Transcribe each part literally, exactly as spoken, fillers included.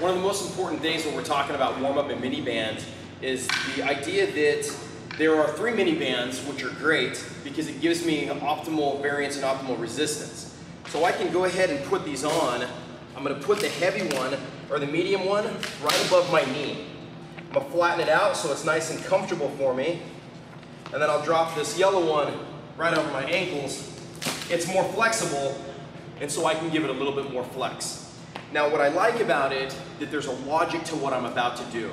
one of the most important things when we're talking about warm-up and mini-bands is the idea that there are three mini-bands, which are great because it gives me optimal variance and optimal resistance. So I can go ahead and put these on. I'm going to put the heavy one, or the medium one, right above my knee. I'm going to flatten it out so it's nice and comfortable for me. And then I'll drop this yellow one right over my ankles. It's more flexible, and so I can give it a little bit more flex. Now what I like about it, that there's a logic to what I'm about to do.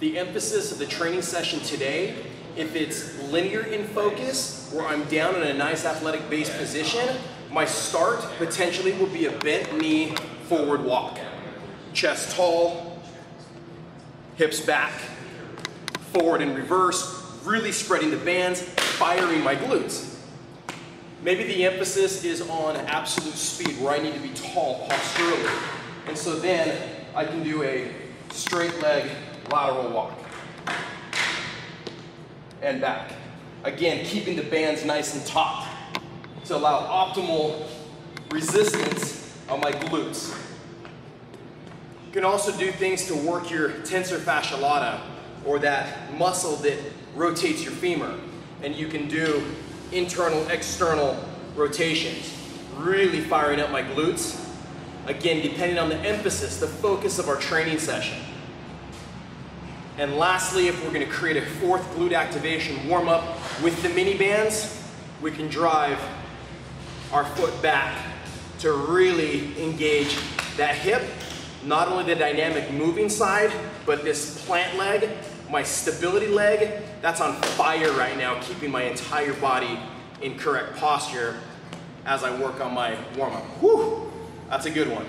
The emphasis of the training session today, if it's linear in focus, where I'm down in a nice athletic base position, my start potentially will be a bent knee forward walk. Chest tall, hips back, forward and reverse, really spreading the bands, firing my glutes. Maybe the emphasis is on absolute speed, where I need to be tall posturally. And so then I can do a straight leg lateral walk. And back. Again, keeping the bands nice and taut to allow optimal resistance on my glutes. You can also do things to work your tensor fasciae latae, or that muscle that rotates your femur. And you can do internal, external rotations, really firing up my glutes. Again, depending on the emphasis, the focus of our training session. And lastly, if we're going to create a fourth glute activation warm-up with the mini bands, we can drive our foot back to really engage that hip, not only the dynamic moving side, but this plant leg, my stability leg, that's on fire right now, keeping my entire body in correct posture as I work on my warm-up. Whew, that's a good one.